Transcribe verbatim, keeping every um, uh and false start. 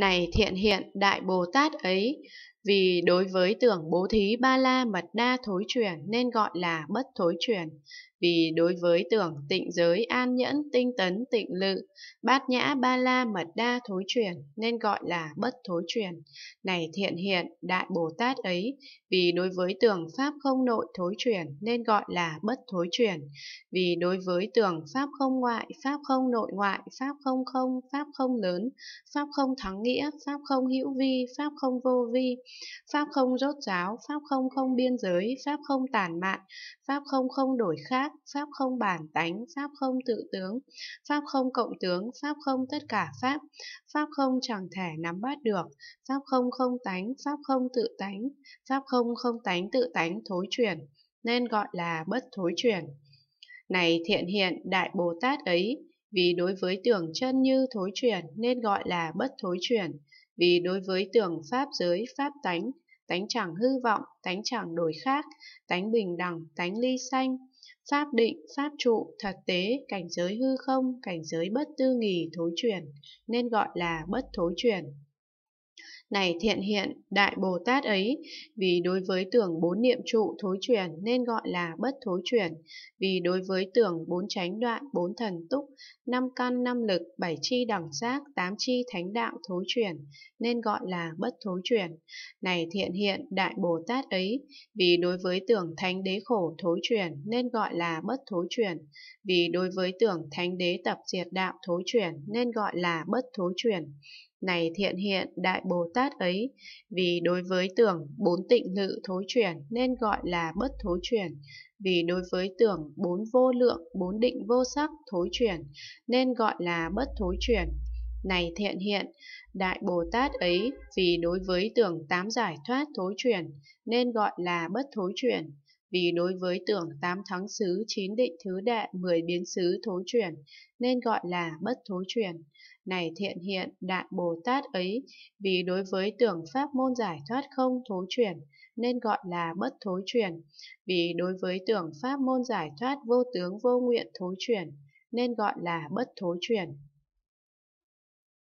Này thiện hiện đại Bồ Tát ấy, vì đối với tưởng bố thí ba la mật đa thối chuyển nên gọi là bất thối chuyển, vì đối với tưởng tịnh giới an nhẫn tinh tấn tịnh lự bát nhã ba la mật đa thối chuyển nên gọi là bất thối chuyển. Này thiện hiện đại Bồ Tát ấy, vì đối với tưởng pháp không nội thối chuyển nên gọi là bất thối chuyển, vì đối với tưởng pháp không ngoại, pháp không nội ngoại, pháp không không, pháp không lớn, pháp không thắng nghĩa, pháp không hữu vi, pháp không vô vi, pháp không rốt ráo, pháp không không biên giới, pháp không tản mạn, pháp không không đổi khác, pháp không bản tánh, pháp không tự tướng, pháp không cộng tướng, pháp không tất cả pháp, pháp không chẳng thể nắm bắt được, pháp không không tánh, pháp không tự tánh, pháp không không tánh tự tánh thối chuyển nên gọi là bất thối chuyển. Này thiện hiện đại Bồ Tát ấy, vì đối với tưởng chân như thối chuyển nên gọi là bất thối chuyển, vì đối với tưởng pháp giới, pháp tánh, tánh chẳng hư vọng, tánh chẳng đổi khác, tánh bình đẳng, tánh ly sanh, pháp định, pháp trụ, thật tế, cảnh giới hư không, cảnh giới bất tư nghì thối chuyển nên gọi là bất thối chuyển. Này thiện hiện đại Bồ Tát ấy, vì đối với tưởng bốn niệm trụ thối chuyển nên gọi là bất thối chuyển, vì đối với tưởng bốn chánh đoạn, bốn thần túc, năm căn năm lực, bảy chi đẳng giác, tám chi thánh đạo thối chuyển nên gọi là bất thối chuyển. Này thiện hiện đại Bồ Tát ấy, vì đối với tưởng thánh đế khổ thối chuyển nên gọi là bất thối chuyển, vì đối với tưởng thánh đế tập diệt đạo thối chuyển nên gọi là bất thối chuyển. Này thiện hiện đại Bồ Tát ấy, vì đối với tưởng bốn tịnh lự thối chuyển nên gọi là bất thối chuyển, vì đối với tưởng bốn vô lượng, bốn định vô sắc thối chuyển nên gọi là bất thối chuyển. Này thiện hiện đại Bồ Tát ấy, vì đối với tưởng tám giải thoát thối chuyển nên gọi là bất thối chuyển, vì đối với tưởng tám thắng xứ, chín định thứ đệ, mười biến xứ thối chuyển nên gọi là bất thối chuyển. Này thiện hiện đại Bồ Tát ấy, vì đối với tưởng pháp môn giải thoát không thối chuyển nên gọi là bất thối chuyển, vì đối với tưởng pháp môn giải thoát vô tướng vô nguyện thối chuyển nên gọi là bất thối chuyển.